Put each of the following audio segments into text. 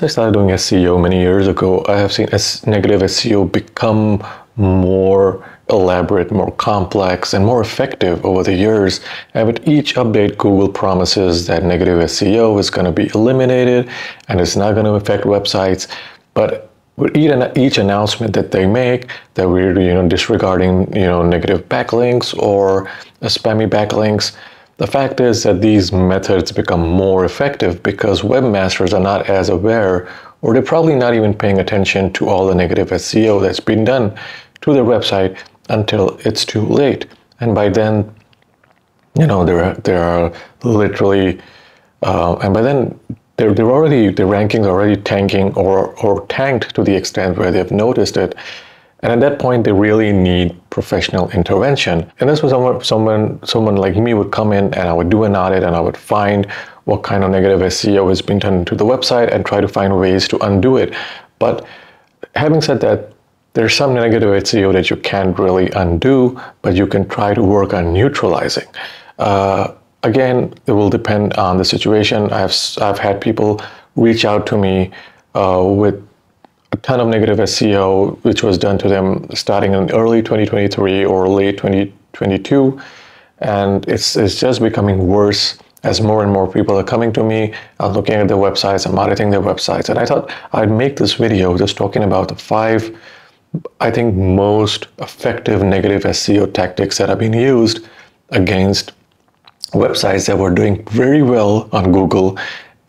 Since I started doing SEO many years ago, I have seen negative SEO become more elaborate, more complex, and more effective over the years. And with each update, Google promises that negative SEO is going to be eliminated and it's not going to affect websites. But with each announcement that they make, that we're disregarding negative backlinks or spammy backlinks, the fact is that these methods become more effective because webmasters are not as aware, or they're probably not even paying attention to all the negative SEO that's been done to their website until it's too late. And by then, there are literally, and by then their rankings are already tanking or tanked to the extent where they've noticed it. And at that point, they really need professional intervention. And that's where someone like me would come in, and I would do an audit, and I would find what kind of negative SEO is being done into the website and try to find ways to undo it. But having said that, there's some negative SEO that you can't really undo, but you can try to work on neutralizing. Again, it will depend on the situation. I've had people reach out to me with a ton of negative SEO, which was done to them starting in early 2023 or late 2022. And it's just becoming worse as more and more people are coming to me. I'm looking at their websites, I'm auditing their websites. And I thought I'd make this video just talking about the 5, I think, most effective negative SEO tactics that have been used against websites that were doing very well on Google,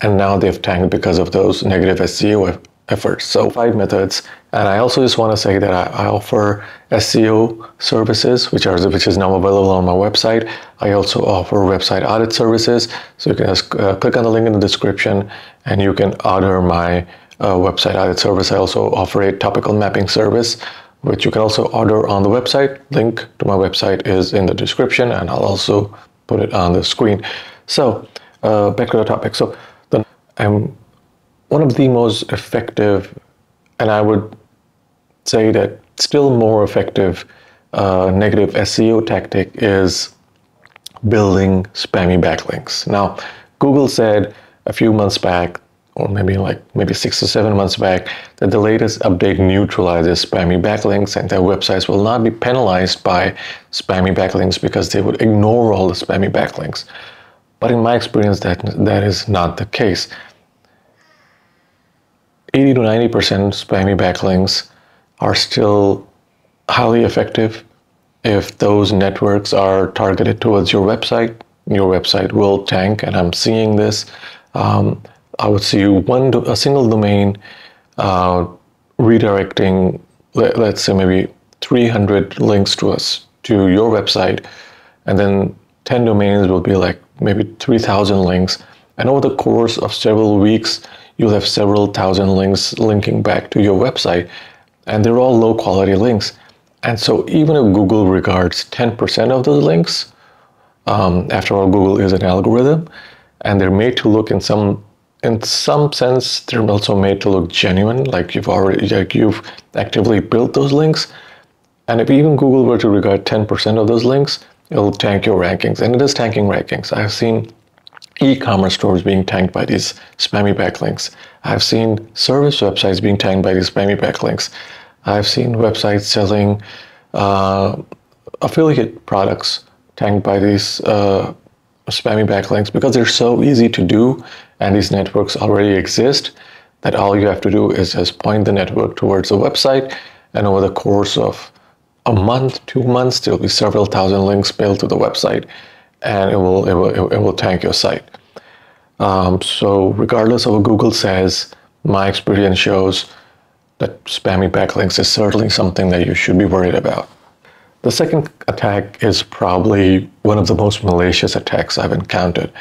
and now they've tanked because of those negative SEO efforts. So 5 methods. And I also just want to say that I offer SEO services, which is now available on my website. I also offer website audit services. So you can just click on the link in the description and you can order my website audit service. I also offer a topical mapping service, which you can also order on the website. Link to my website is in the description, and I'll also put it on the screen. So back to the topic. So one of the most effective, and I would say that still more effective, negative SEO tactic is building spammy backlinks. Now, Google said a few months back, or maybe 6 or 7 months back, that the latest update neutralizes spammy backlinks and that websites will not be penalized by spammy backlinks because they would ignore all the spammy backlinks. But in my experience, that is not the case. 80 to 90% spammy backlinks are still highly effective. If those networks are targeted towards your website will tank, and I'm seeing this. I would see a single domain redirecting, let's say maybe 300 links to your website, and then 10 domains will be like maybe 3,000 links. And over the course of several weeks, you'll have several thousand links linking back to your website, and they're all low quality links. And so even if Google regards 10% of those links, after all, Google is an algorithm, and they're made to look in some sense, they're also made to look genuine, like you've actively built those links. And if even Google were to regard 10% of those links, it'll tank your rankings. And it is tanking rankings. I've seen e-commerce stores being tanked by these spammy backlinks. I've seen service websites being tanked by these spammy backlinks. I've seen websites selling affiliate products tanked by these spammy backlinks, because they're so easy to do and these networks already exist that all you have to do is just point the network towards the website, and over the course of a month, 2 months, there'll be several thousand links built to the website, and it will tank your site. So regardless of what Google says, my experience shows that spammy backlinks is certainly something that you should be worried about. The second attack is probably one of the most malicious attacks I've encountered.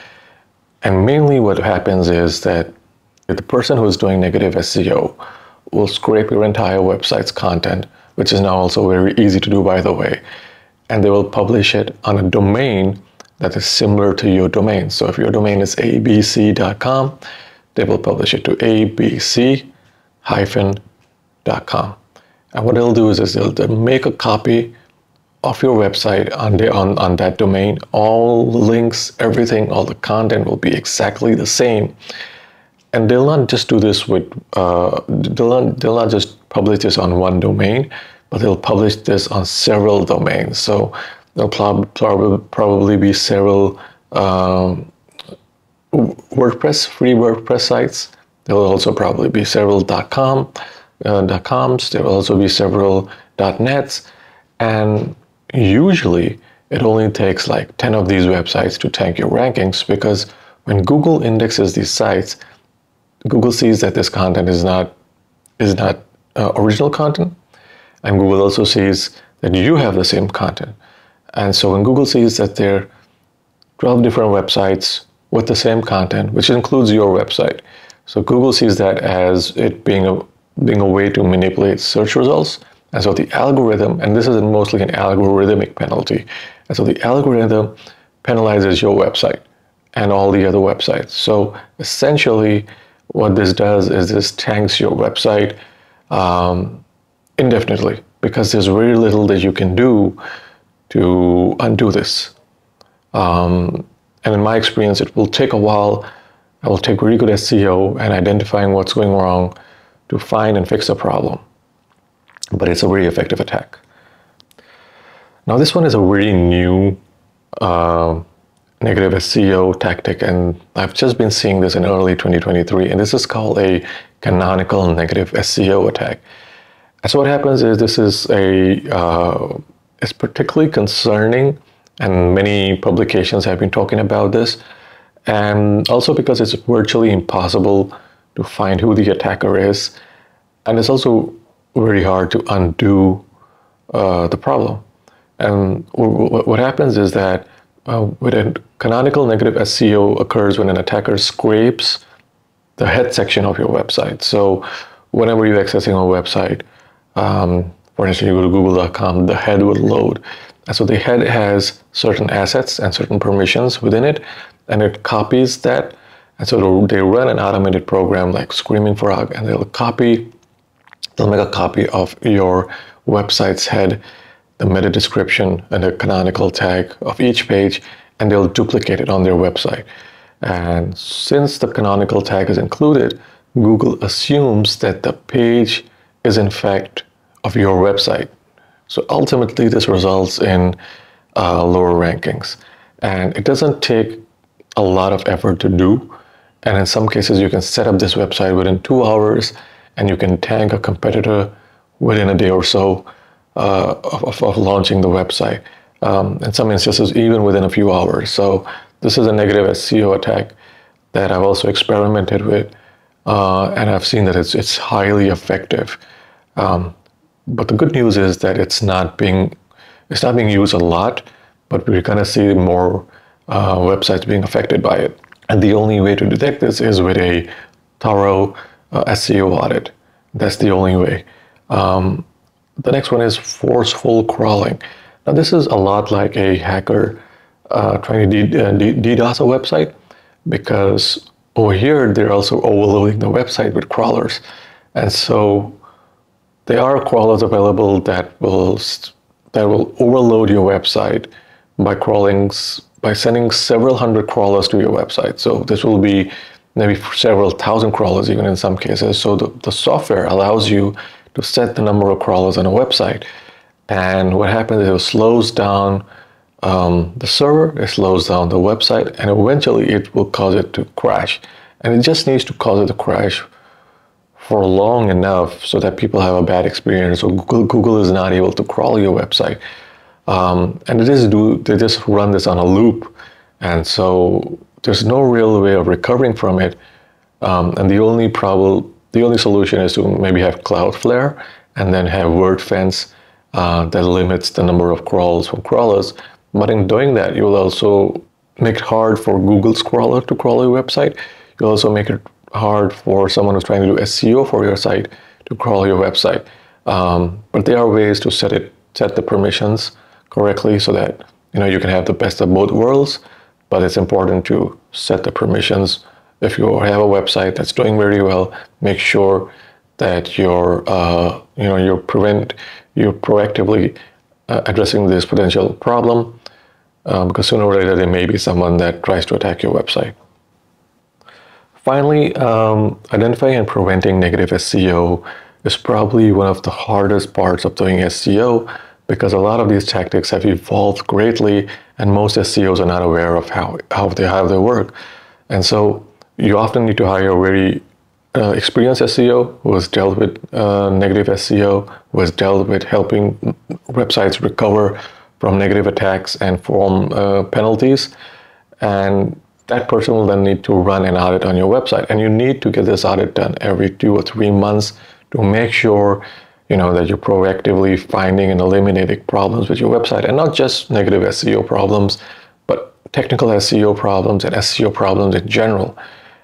And mainly what happens is that the person who is doing negative SEO will scrape your entire website's content, which is now also very easy to do, by the way, and they will publish it on a domain that is similar to your domain. So if your domain is abc.com, they will publish it to abc-.com. And what they'll do is they'll make a copy of your website on that domain. All links, everything, all the content will be exactly the same. And they'll not just do this with, they'll not just publish this on one domain, but they'll publish this on several domains. So there'll probably be several free WordPress sites. There'll also probably be several .coms. There'll also be several .nets. And usually it only takes like 10 of these websites to tank your rankings, because when Google indexes these sites, Google sees that this content is not original content, and Google also sees that you have the same content. And so when Google sees that there are 12 different websites with the same content, which includes your website, so Google sees that as it being a way to manipulate search results. And so the algorithm, and this is mostly an algorithmic penalty, and so the algorithm penalizes your website and all the other websites. So essentially, what this does is this tanks your website indefinitely, because there's very little that you can do to undo this. And in my experience, it will take a while. I will take really good SEO and identifying what's going wrong to find and fix the problem. But it's a very effective attack. Now, this one is a really new negative SEO tactic, and I've just been seeing this in early 2023, and this is called a canonical negative SEO attack. And so what happens is this is a, it's particularly concerning, and many publications have been talking about this, and also because it's virtually impossible to find who the attacker is, and it's also very hard to undo the problem. And what happens is that with a canonical negative SEO occurs when an attacker scrapes the head section of your website. So whenever you're accessing a website, for instance, you go to google.com, the head will load. And so the head has certain assets and certain permissions within it, and it copies that. And so they run an automated program like Screaming Frog, and they'll make a copy of your website's head, the meta description, and the canonical tag of each page, and they'll duplicate it on their website. And since the canonical tag is included, Google assumes that the page is in fact of your website. So ultimately this results in lower rankings. And it doesn't take a lot of effort to do. And in some cases you can set up this website within 2 hours, and you can tank a competitor within a day or so of launching the website, in some instances even within a few hours. So this is a negative SEO attack that I've also experimented with, and I've seen that it's highly effective. But the good news is that it's not being used a lot, but we're going to see more websites being affected by it. And the only way to detect this is with a thorough SEO audit. That's the only way. The next one is forceful crawling. Now, this is a lot like a hacker trying to DDoS a website, because over here, they're also overloading the website with crawlers. And so there are crawlers available that will overload your website by sending several hundred crawlers to your website. So this will be maybe several thousand crawlers, even in some cases. So the software allows you to set the number of crawlers on a website. And what happens is it slows down the server, it slows down the website, and eventually it will cause it to crash. And it just needs to cause it to crash for long enough so that people have a bad experience, or Google is not able to crawl your website. And they just run this on a loop. And so there's no real way of recovering from it. And the only solution is to maybe have Cloudflare and then have Wordfence that limits the number of crawls from crawlers. But in doing that, you will also make it hard for Google's crawler to crawl your website. You'll also make it hard for someone who's trying to do SEO for your site to crawl your website. But there are ways to set the permissions correctly so that you can have the best of both worlds. But it's important to set the permissions. If you have a website that's doing very well, make sure that you're proactively addressing this potential problem, because sooner or later there may be someone that tries to attack your website. Finally, identifying and preventing negative SEO is probably one of the hardest parts of doing SEO, because a lot of these tactics have evolved greatly and most SEOs are not aware of how they work. And so you often need to hire a very experienced SEO who has dealt with negative SEO, who has dealt with helping websites recover from negative attacks and form penalties. And that person will then need to run an audit on your website. And you need to get this audit done every 2 or 3 months to make sure that you're proactively finding and eliminating problems with your website, and not just negative SEO problems, but technical SEO problems and SEO problems in general.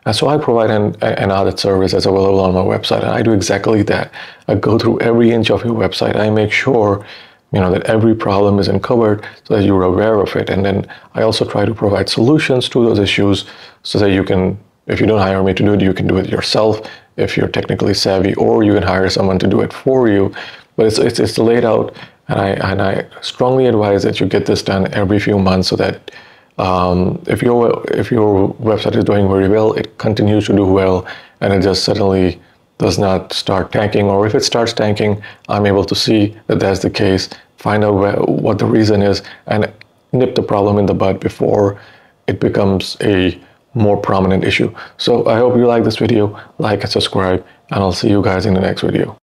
And so I provide an audit service that's available on my website, and I do exactly that. I go through every inch of your website. I make sure that every problem is uncovered so that you're aware of it. And then I also try to provide solutions to those issues so that you can, if you don't hire me to do it, you can do it yourself if you're technically savvy, or you can hire someone to do it for you. But it's laid out, and I strongly advise that you get this done every few months so that if your website is doing very well, it continues to do well, and it just suddenly does not start tanking. Or if it starts tanking, I'm able to see that that's the case, find out what the reason is, and nip the problem in the bud before it becomes a more prominent issue. So I hope you like this video, like and subscribe, and I'll see you guys in the next video.